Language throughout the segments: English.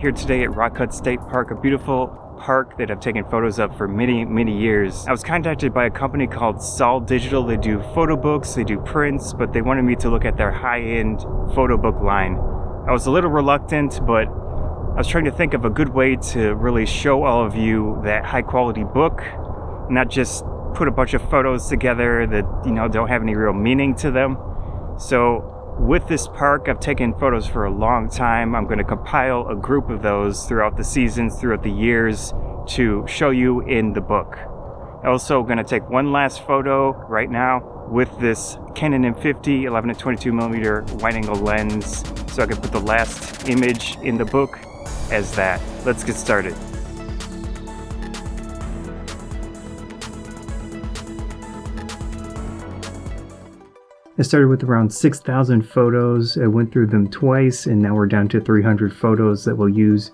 Here today at Rock Cut State Park, a beautiful park that I've taken photos of for many, many years. I was contacted by a company called Saal Digital. They do photo books, they do prints, but they wanted me to look at their high-end photo book line. I was a little reluctant, but I was trying to think of a good way to really show all of you that high-quality book, not just put a bunch of photos together that, you know, don't have any real meaning to them. So with this park, I've taken photos for a long time. I'm going to compile a group of those throughout the seasons, throughout the years, to show you in the book. I'm also going to take one last photo right now with this Canon M50 11-22mm wide-angle lens, so I can put the last image in the book as that. Let's get started. I started with around 6,000 photos. I went through them twice, and now we're down to 300 photos that we'll use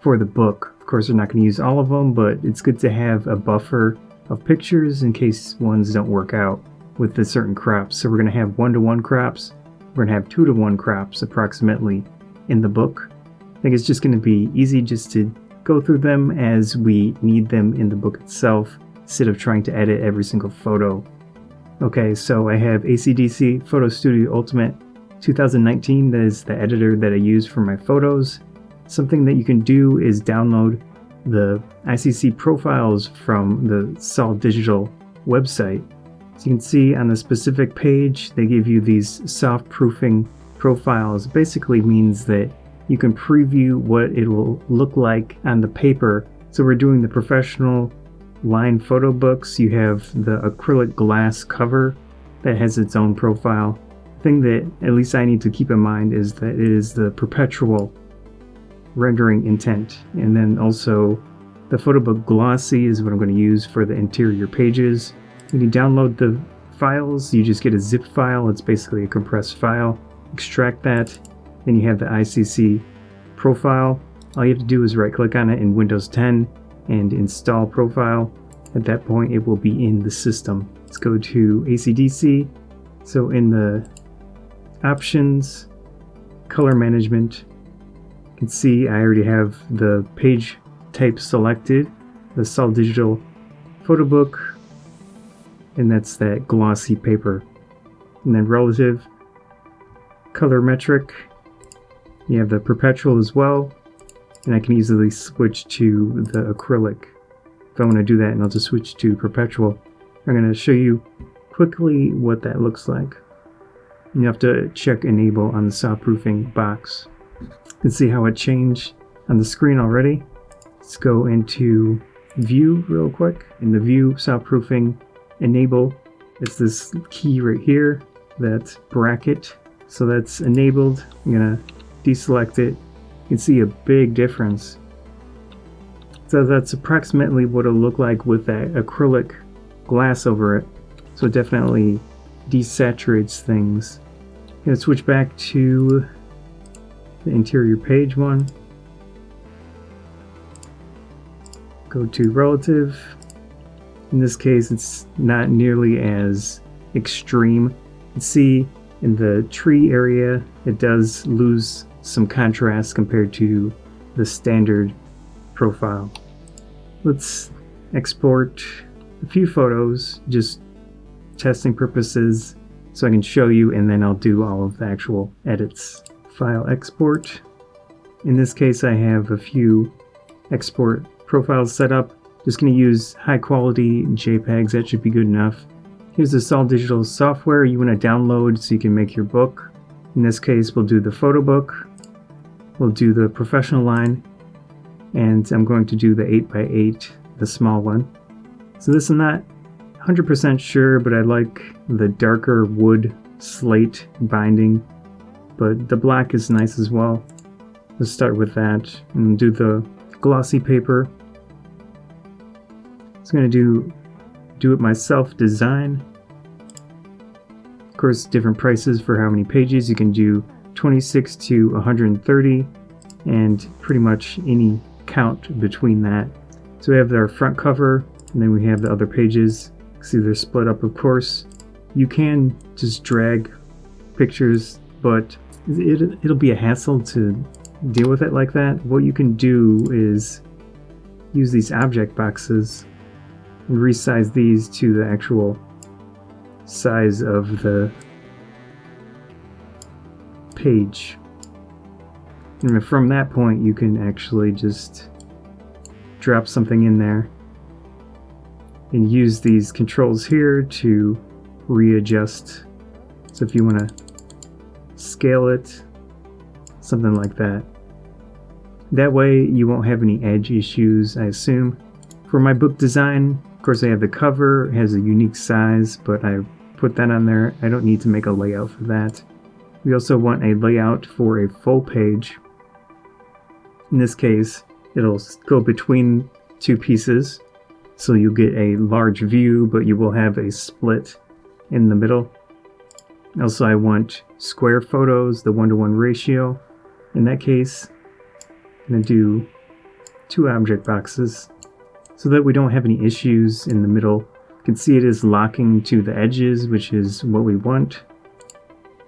for the book. Of course, we're not going to use all of them, but it's good to have a buffer of pictures in case ones don't work out with the certain crops. So we're going to have 1-to-1 crops. We're going to have 2-to-1 crops approximately in the book. I think it's just going to be easy just to go through them as we need them in the book itself, instead of trying to edit every single photo. Okay, so I have ACDSee Photo Studio Ultimate 2019. That is the editor that I use for my photos. Something that you can do is download the ICC profiles from the Saal Digital website. So you can see on the specific page, they give you these soft proofing profiles. Basically means that you can preview what it will look like on the paper. So we're doing the professional line photo books. You have the acrylic glass cover that has its own profile. The thing that at least I need to keep in mind is that it is the perpetual rendering intent. And then also the photo book glossy is what I'm going to use for the interior pages. When you download the files, you just get a zip file. It's basically a compressed file. Extract that. Then you have the ICC profile. All you have to do is right click on it in Windows 10 and install profile. At that point, it will be in the system. Let's go to ACDSee. So in the options, color management, you can see I already have the page type selected, the Saal Digital photo book, and that's that glossy paper. And then relative, color metric, you have the perpetual as well. And I can easily switch to the acrylic if I want to do that, and I'll just switch to perpetual. I'm going to show you quickly what that looks like. You have to check enable on the soft proofing box. You can see how it changed on the screen already. Let's go into view real quick. In the view, soft proofing enable, it's this key right here, that bracket. So that's enabled. I'm going to deselect it. You can see a big difference. So that's approximately what it'll look like with that acrylic glass over it. So it definitely desaturates things. I'm going to switch back to the interior page one. Go to relative. In this case, it's not nearly as extreme. You can see in the tree area, it does lose some contrast compared to the standard profile. Let's export a few photos, just testing purposes, so I can show you, and then I'll do all of the actual edits. File export. In this case, I have a few export profiles set up. Just going to use high quality JPEGs. That should be good enough. Here's the Saal Digital software you want to download so you can make your book. In this case, we'll do the photo book. We'll do the professional line, and I'm going to do the 8x8, the small one. So this I'm not 100% sure, but I like the darker wood slate binding, but the black is nice as well. Let's start with that and do the glossy paper. It's going to do it myself design. Of course, different prices for how many pages you can do. 26 to 130, and pretty much any count between that. So we have our front cover, and then we have the other pages. See, they're split up, of course. You can just drag pictures, but it'll be a hassle to deal with it like that, what you can do is use these object boxes and resize these to the actual size of the page. And from that point you can actually just drop something in there and use these controls here to readjust. So if you want to scale it, something like that. That way you won't have any edge issues, I assume. For my book design, of course I have the cover, it has a unique size, but I put that on there. I don't need to make a layout for that. We also want a layout for a full page. In this case, it'll go between two pieces, so you'll get a large view, but you will have a split in the middle. Also, I want square photos, the 1:1 ratio. In that case, I'm going to do two object boxes so that we don't have any issues in the middle. You can see it is locking to the edges, which is what we want.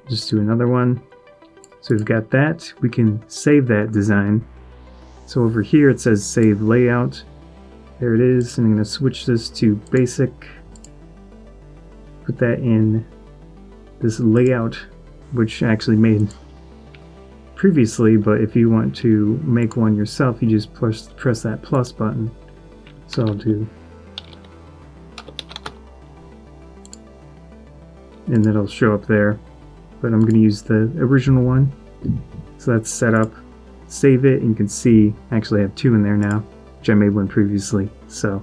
Just do another one. So we've got that. We can save that design. So over here it says save layout. There it is. And I'm going to switch this to basic. Put that in this layout, which I actually made previously, but if you want to make one yourself, you just press that plus button. So I'll do, and it'll show up there, but I'm going to use the original one. So that's set up. Save it, and you can see I actually have two in there now, which I made one previously. So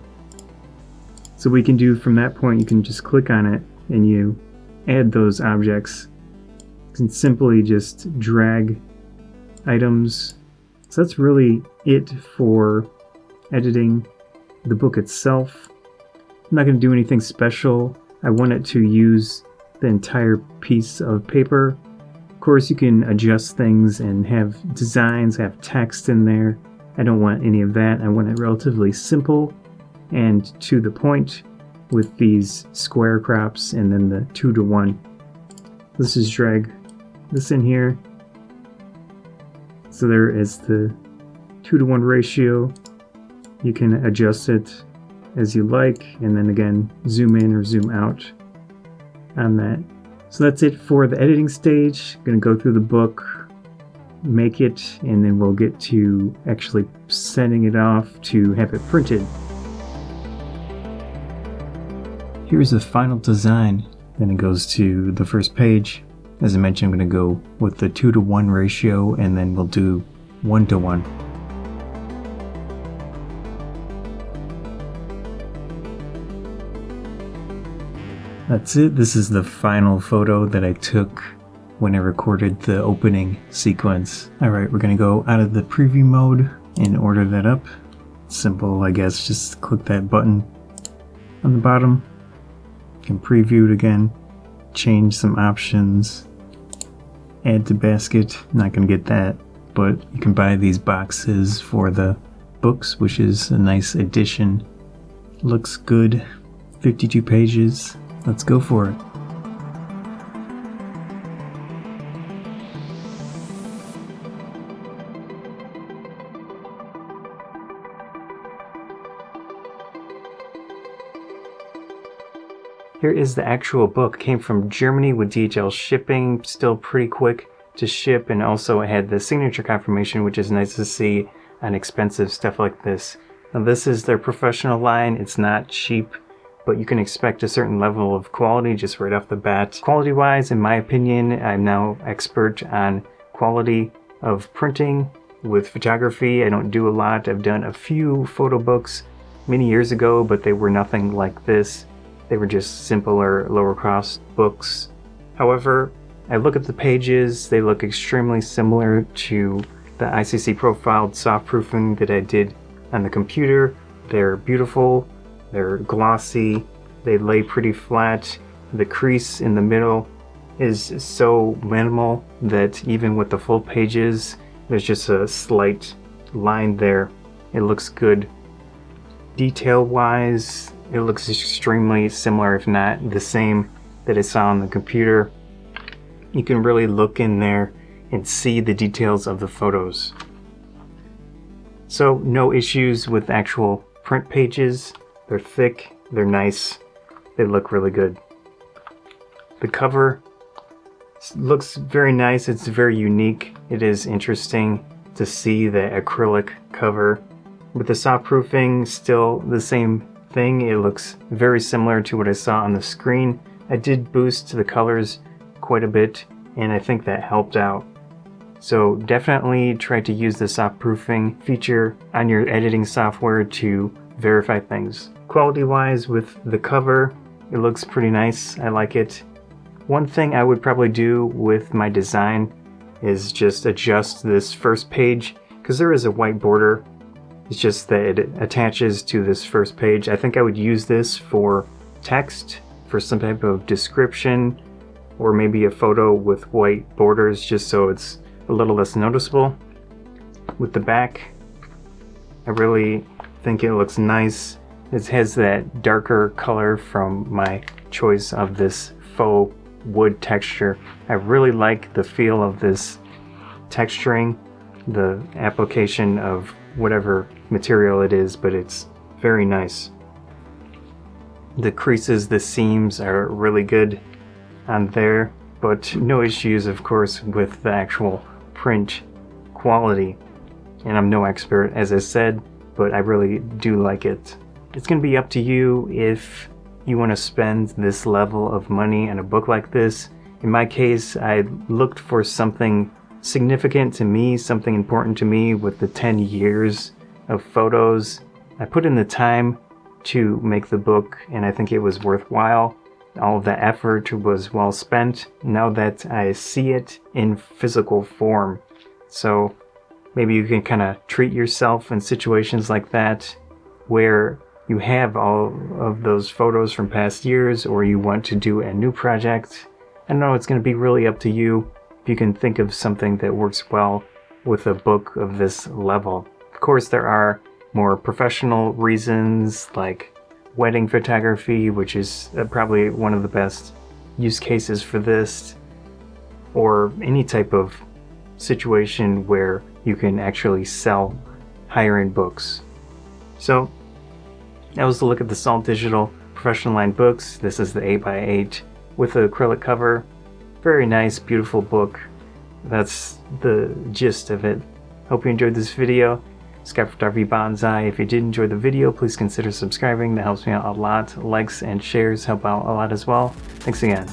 we can do from that point, you can just click on it and you add those objects. You can simply just drag items. So that's really it for editing the book itself. I'm not going to do anything special. I want it to use the entire piece of paper. Of course, you can adjust things and have designs, have text in there. I don't want any of that. I want it relatively simple and to the point with these square crops and then the 2:1. Let's just drag this in here. So there is the 2:1 ratio. You can adjust it as you like, and then again, zoom in or zoom out on that. So that's it for the editing stage. I'm going to go through the book, make it, and then we'll get to actually sending it off to have it printed. Here's the final design. Then it goes to the first page. As I mentioned, I'm going to go with the 2:1 ratio, and then we'll do 1:1. That's it. This is the final photo that I took when I recorded the opening sequence. All right, we're going to go out of the preview mode and order that up. Simple, I guess. Just click that button on the bottom. Can preview it again, change some options, add to basket. Not going to get that, but you can buy these boxes for the books, which is a nice addition. Looks good. 52 pages. Let's go for it. Here is the actual book. Came from Germany with DHL shipping, still pretty quick to ship, and also it had the signature confirmation, which is nice to see on expensive stuff like this. Now this is their professional line. It's not cheap, but you can expect a certain level of quality just right off the bat. Quality-wise, in my opinion, I'm now expert on quality of printing with photography. I don't do a lot. I've done a few photo books many years ago, but they were nothing like this. They were just simpler, lower cost books. However, I look at the pages, they look extremely similar to the ICC profiled soft proofing that I did on the computer. They're beautiful, they're glossy, they lay pretty flat. The crease in the middle is so minimal that even with the full pages, there's just a slight line there. It looks good. Detail-wise, it looks extremely similar, if not the same, that I saw on the computer. You can really look in there and see the details of the photos. So no issues with actual print pages. They're thick, they're nice, they look really good. The cover looks very nice, it's very unique. It is interesting to see the acrylic cover. With the soft proofing, still the same thing. It looks very similar to what I saw on the screen. I did boost the colors quite a bit, and I think that helped out. So definitely try to use the soft proofing feature on your editing software to verify things. Quality-wise, with the cover, it looks pretty nice. I like it. One thing I would probably do with my design is just adjust this first page, because there is a white border. It's just that it attaches to this first page. I think I would use this for text, for some type of description, or maybe a photo with white borders, just so it's a little less noticeable. With the back, I really think it looks nice. It has that darker color from my choice of this faux wood texture. I really like the feel of this texturing, the application of whatever material it is, but it's very nice. The creases, the seams are really good on there, but no issues, of course, with the actual print quality. And I'm no expert, as I said, but I really do like it. It's going to be up to you if you want to spend this level of money on a book like this. In my case, I looked for something significant to me, something important to me with the 10 years of photos. I put in the time to make the book, and I think it was worthwhile. All the effort was well spent now that I see it in physical form. So maybe you can kind of treat yourself in situations like that where you have all of those photos from past years, or you want to do a new project. I don't know, it's going to be really up to you if you can think of something that works well with a book of this level. Of course, there are more professional reasons like wedding photography, which is probably one of the best use cases for this, or any type of situation where you can actually sell higher-end books. So that was the look at the Saal Digital Professional Line books. This is the 8x8 with the acrylic cover. Very nice, beautiful book. That's the gist of it. Hope you enjoyed this video. Scott from RV Bonsai. If you did enjoy the video, please consider subscribing. That helps me out a lot. Likes and shares help out a lot as well. Thanks again.